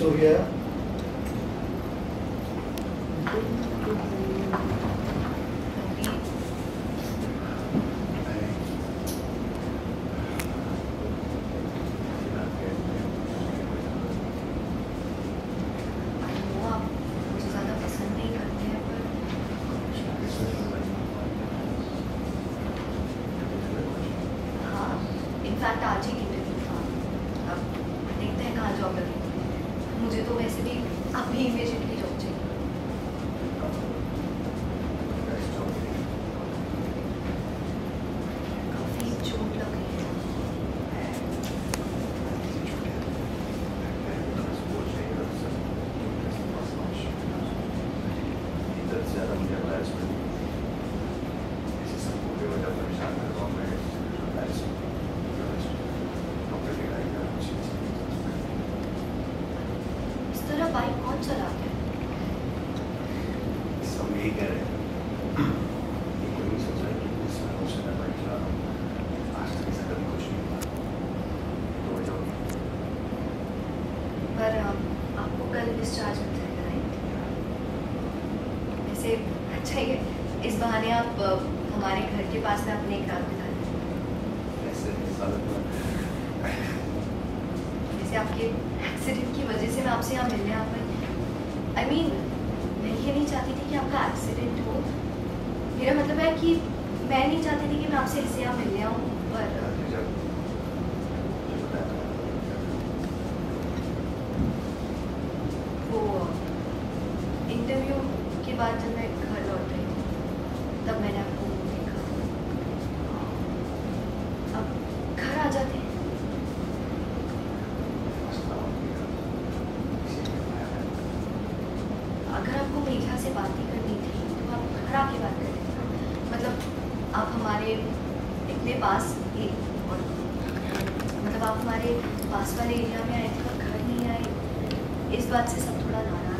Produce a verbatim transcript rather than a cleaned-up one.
हो गया पास वाले एरिया में आए थे और घर नहीं आए, इस बात से सब थोड़ा नाराज।